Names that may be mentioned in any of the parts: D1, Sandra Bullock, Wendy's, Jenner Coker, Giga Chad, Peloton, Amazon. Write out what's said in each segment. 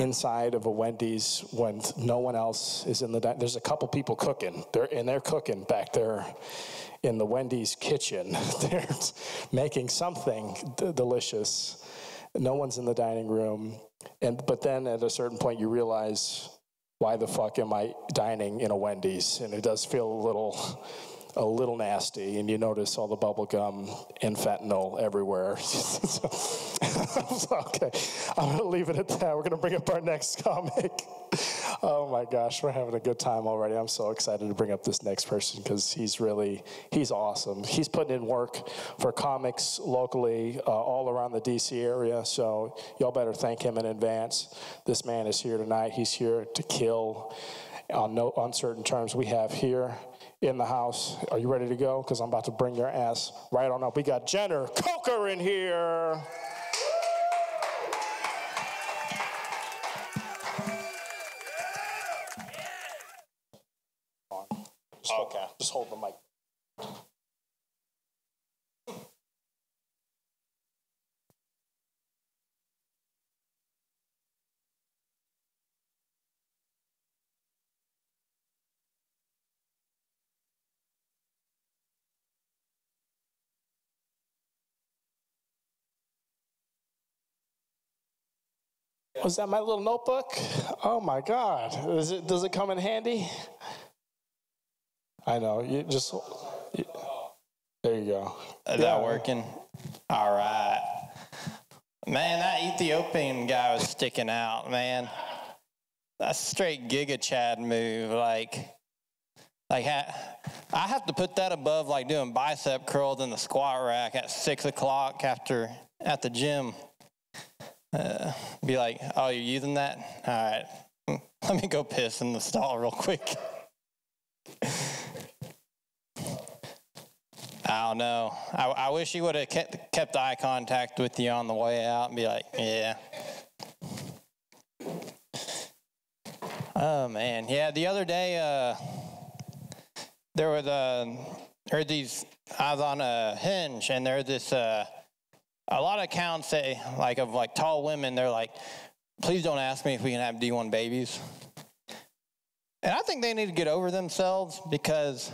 Inside of a Wendy's when no one else is in the dining. There's a couple people cooking. They're cooking back there in the Wendy's kitchen. They're making something delicious. No one's in the dining room. But then at a certain point you realize, why the fuck am I dining in a Wendy's? And it does feel a little nasty, and you notice all the bubble gum and fentanyl everywhere. Okay, I'm going to leave it at that. We're going to bring up our next comic. Oh my gosh, we're having a good time already. I'm so excited to bring up this next person because he's awesome. He's putting in work for comics locally all around the D.C. area, so y'all better thank him in advance. This man is here tonight. He's here to kill on no uncertain terms. We have here in the house. Are you ready to go? Because I'm about to bring your ass right on up. We got Jenner Coker in here. Okay, just hold the mic. Was that my little notebook? Oh my God. Does it come in handy? I know. There you go. Is that working? All right. Man, that Ethiopian guy was sticking out, man. That's a straight Giga Chad move. Like I have to put that above like doing bicep curls in the squat rack at 6 o'clock at the gym. Be like, oh, you're using that? All right, let me go piss in the stall real quick. I don't know. I wish you would have kept eye contact with you on the way out and be like, yeah. Oh, man. Yeah, the other day, I was on a Hinge, and there was this, a lot of accounts say, of tall women, they're like, please don't ask me if we can have D1 babies. And I think they need to get over themselves because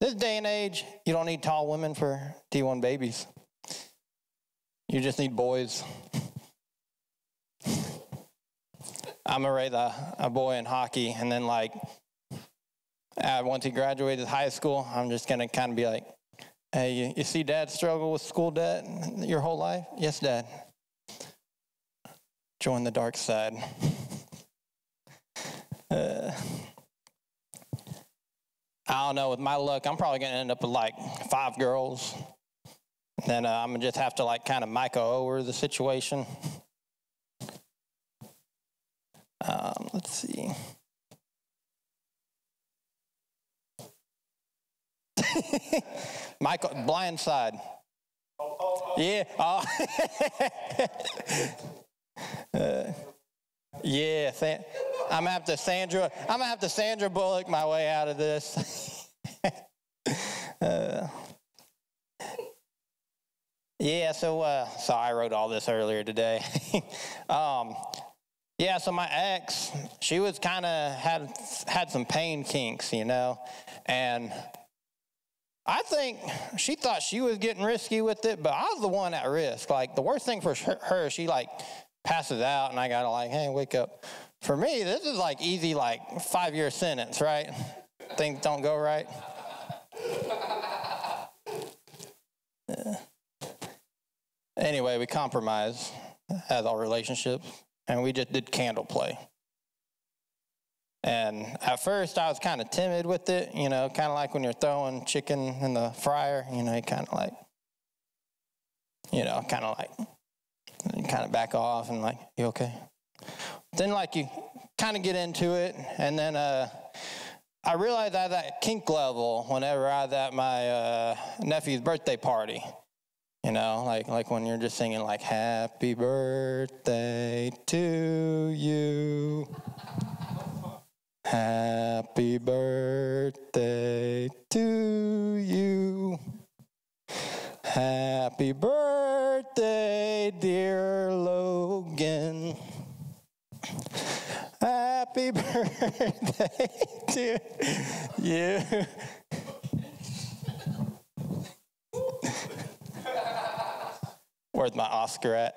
this day and age, you don't need tall women for D1 babies. You just need boys. I'm gonna raise a boy in hockey, and then once he graduated high school, I'm just gonna kind of be like, hey, you see Dad struggle with school debt your whole life? Yes, Dad. Join the dark side. I don't know. With my luck, I'm probably going to end up with, 5 girls. Then I'm going to just have to, kind of Micah Ower the situation. Let's see. Michael, Blindside. Oh, oh, oh. Yeah. Oh. Yeah. I'm gonna have to Sandra Bullock my way out of this. Yeah. So, I wrote all this earlier today. Yeah. So my ex, she was kind of had some pain kinks, and I think she thought she was getting risky with it, but I was the one at risk. The worst thing for her, she, passes out, and I got to, hey, wake up. For me, this is, easy, 5-year sentence, right? Things don't go right. Anyway, we compromised as our relationship, and we just did candle play. And at first, I was kind of timid with it, kind of like when you're throwing chicken in the fryer, you kind of kind of back off and you okay? Then you kind of get into it. And then I realized I had that kink level whenever I was at my nephew's birthday party. You know, like when you're just singing like, happy birthday to you. Happy birthday to you. Happy birthday, dear Logan. Happy birthday to you. Where's my Oscar at?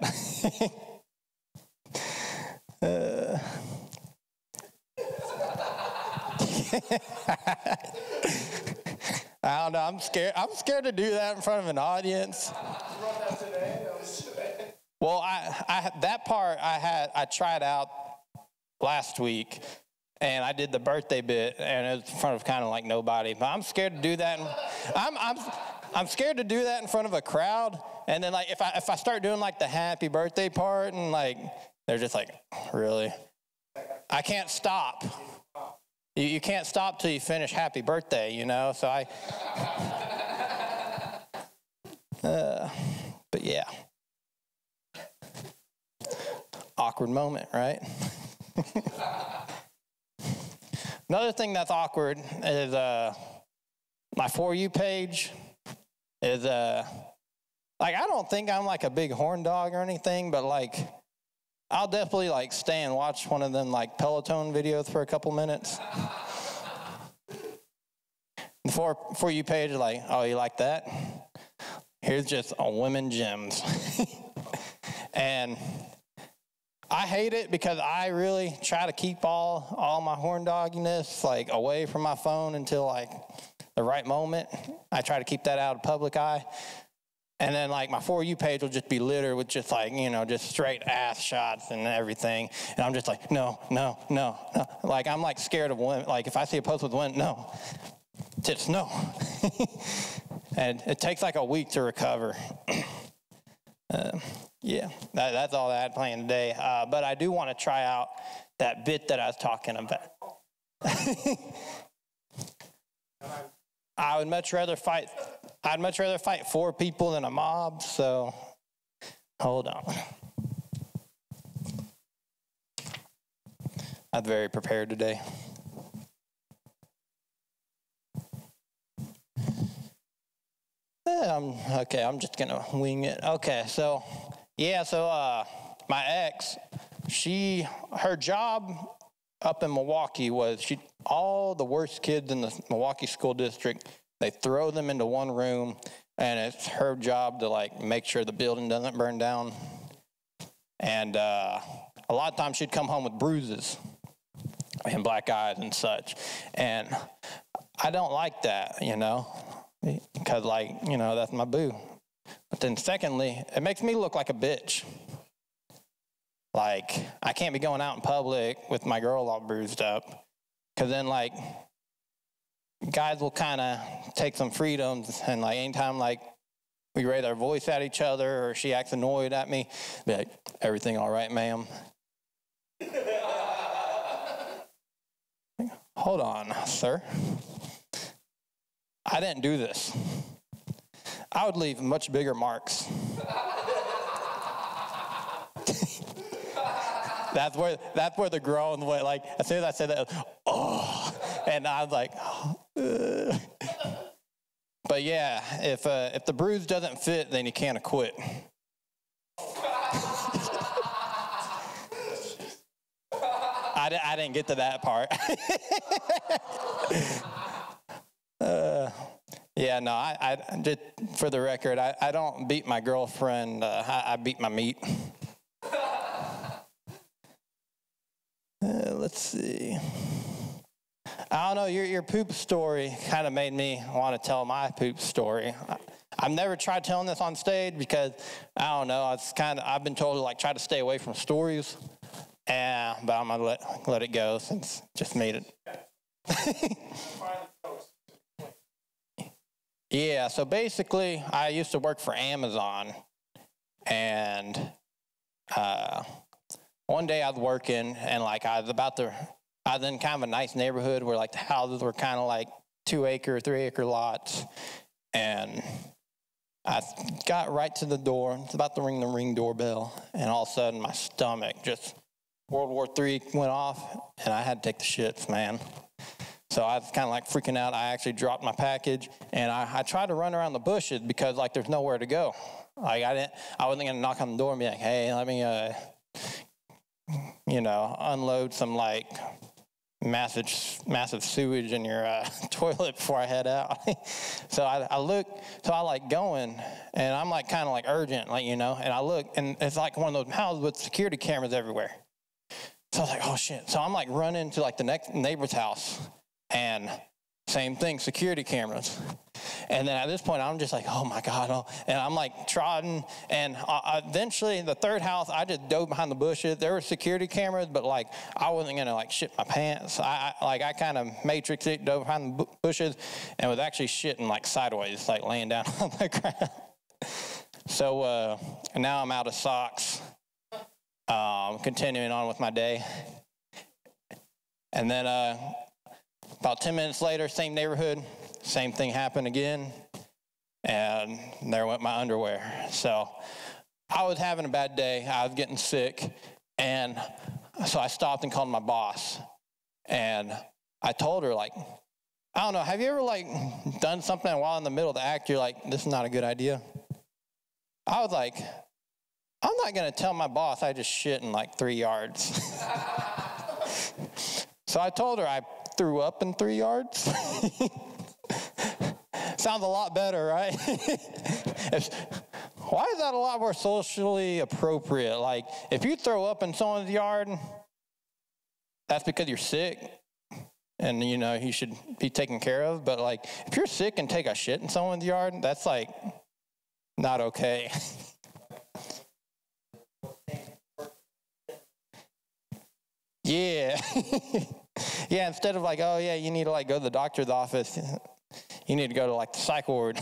I don't know. I'm scared. I'm scared to do that in front of an audience. Well, that part I tried out last week, and I did the birthday bit, and it was in front of kind of like nobody. But I'm scared to do that. I'm scared to do that in front of a crowd. And then like if I start doing like the happy birthday part, and like they're just like, really? I can't stop. You can't stop till you finish happy birthday, you know? So I, but yeah. Awkward moment, right? Another thing that's awkward is my For You page is, like, I don't think I'm like a big horn dog or anything, but like, I'll definitely like stay and watch one of them like Peloton videos for a couple minutes. The For You page, like, oh, you like that? Here's just a women gems. And I hate it because I really try to keep all my horn dogginess like away from my phone until like the right moment. I try to keep that out of public eye. And then, like, my For You page will just be littered with just, like, you know, just straight ass shots and everything. And I'm just like, no, no, no, no. Like, I'm, like, scared of women. Like, if I see a post with women, no. Tits, no. And it takes, like, a week to recover. Yeah, that's all that I had planned today. But I do want to try out that bit that I was talking about. I'd much rather fight four people than a mob, so hold on. I'm very prepared today. Okay, I'm just gonna wing it. Okay, so, yeah, so my ex, her job up in Milwaukee was all the worst kids in the Milwaukee school district, they throw them into one room, and it's her job to, like, make sure the building doesn't burn down. And a lot of times she'd come home with bruises and black eyes and such. And I don't like that, you know, because, like, you know, that's my boo. But then secondly, it makes me look like a bitch. Like, I can't be going out in public with my girl all bruised up, because then, like, guys will kind of take some freedoms, and like anytime like we raise our voice at each other or she acts annoyed at me, be like, everything all right, ma'am? Hold on, sir. I didn't do this. I would leave much bigger marks. That's where the groan went. Like, as soon as I said that, oh, and I was like, oh. But yeah, if the bruise doesn't fit, then you can't quit. I didn't get to that part. Yeah, no, I just for the record, I don't beat my girlfriend. I beat my meat. Let's see. I don't know, your poop story kind of made me want to tell my poop story. I've never tried telling this on stage because, I don't know, I've been told to like try to stay away from stories, but I'm going to let it go since just made it. Yeah, so basically I used to work for Amazon, and One day I'd work in, and like I was about to, I was in kind of a nice neighborhood where like the houses were kind of like 2-acre, 3-acre lots. And I got right to the door, it's about to ring the ring doorbell, and all of a sudden my stomach just, World War III went off, and I had to take the shits, man. So I was kind of like freaking out. I actually dropped my package, and I tried to run around the bushes because like there's nowhere to go. Like I wasn't gonna knock on the door and be like, hey, let me, you know, unload some like massive sewage in your toilet before I head out. So I look, so I like going, and I'm like kind of like urgent, like, you know, and I look, and it's like one of those houses with security cameras everywhere. So I was like, oh shit. So I'm like running to like the next neighbor's house, and same thing, security cameras. And then at this point, I'm just like, oh my God. Oh. And I'm like trotting. And eventually in the third house, I just dove behind the bushes. There were security cameras, but like, I wasn't gonna like shit my pants. I kind of matrixed it, dove behind the bushes, and was actually shitting like sideways, like laying down on the ground. So now I'm out of socks. Continuing on with my day. And then about 10 minutes later, same neighborhood, same thing happened again, and there went my underwear. So I was having a bad day, I was getting sick, and so I stopped and called my boss, and I told her, like, I don't know, have you ever like done something while in the middle of the act you're like, this is not a good idea? I was like, I'm not gonna tell my boss I just shit in like 3 yards. So I told her I threw up in 3 yards. Sounds a lot better, right? Why is that a lot more socially appropriate? Like, if you throw up in someone's yard, that's because you're sick and, you know, you should be taken care of. But like, if you're sick and take a shit in someone's yard, that's like not okay. Yeah. Yeah, instead of like, oh yeah, you need to like go to the doctor's office, you need to go to like the psych ward.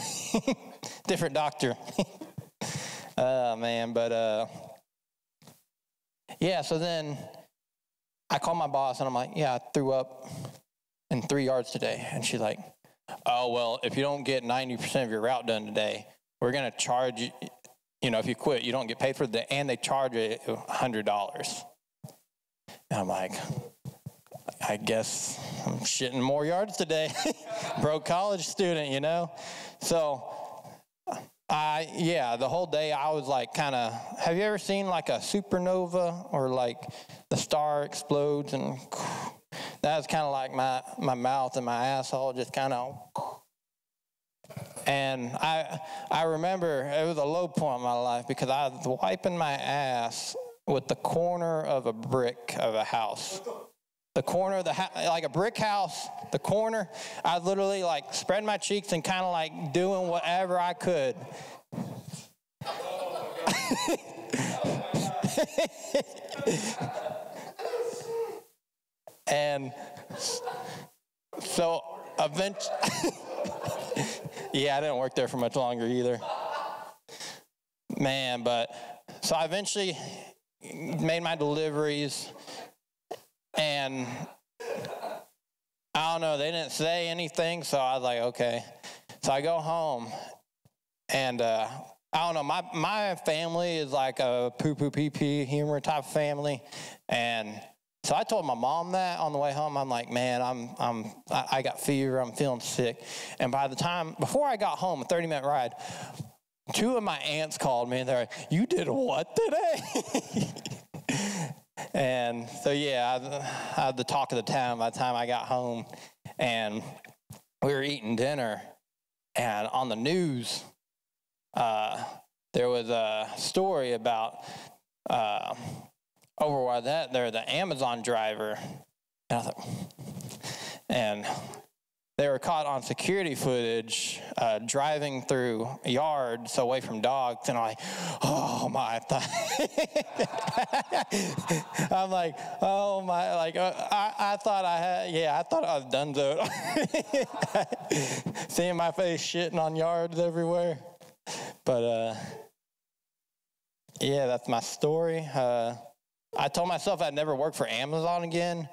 Different doctor. Oh, man, but yeah, so then I called my boss and I'm like, yeah, I threw up in 3 yards today. And she's like, oh, well, if you don't get 90% of your route done today, we're going to charge you, you know, if you quit, you don't get paid for the, and they charge you $100. And I'm like, I guess I'm shitting more yards today. Broke college student, you know? So, yeah, the whole day I was like kind of, have you ever seen like a supernova or like the star explodes? And that was kind of like my mouth and my asshole just kind of. And I remember it was a low point in my life because I was wiping my ass with the corner of a brick of a house. The corner of the house, like a brick house, the corner. I was literally like spreading my cheeks and kind of like doing whatever I could. Oh my God. Oh my God. And so eventually, yeah, I didn't work there for much longer either. Man, but so I eventually made my deliveries, and I don't know, they didn't say anything, so I was like, okay. So I go home, and I don't know, my family is like a poo-poo-pee-pee humor type of family, and so I told my mom that on the way home. I'm like, man, I got fever, I'm feeling sick, and by the time, before I got home, a 30-minute ride, two of my aunts called me, and they're like, you did what today? And so, yeah, I had the talk of the town by the time I got home. And we were eating dinner, and on the news, there was a story about, over by that, there was an Amazon driver. And I thought, and they were caught on security footage driving through yards away from dogs, and I'm like, oh my! I'm like, oh my! Like I thought I had, yeah, I thought I was done though. Seeing my face shitting on yards everywhere, but yeah, that's my story. I told myself I'd never work for Amazon again,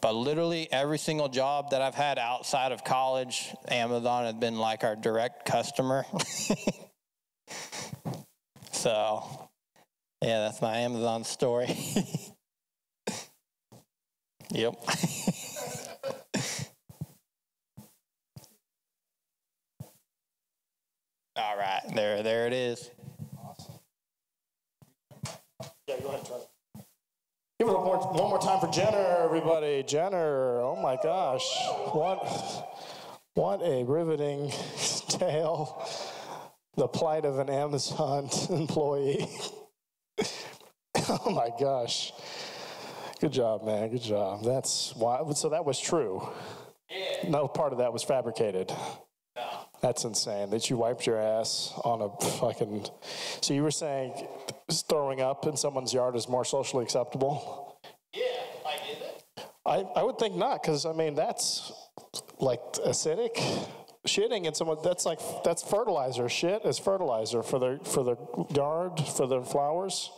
but literally every single job that I've had outside of college, Amazon has been like our direct customer. So, yeah, that's my Amazon story. Yep. All right, there it is. Awesome. Yeah, go ahead and try it. Give it up one more time for Jenner, everybody. Jenner, oh my gosh. What a riveting tale. The plight of an Amazon employee. Oh my gosh. Good job, man. Good job. That's why. So that was true. Yeah. No part of that was fabricated. No. That's insane that you wiped your ass on a fucking. So you were saying throwing up in someone's yard is more socially acceptable? Yeah, like is it? I would think not, because I mean that's like acidic. Shitting in someone, that's fertilizer. Shit is fertilizer for their yard, for their flowers.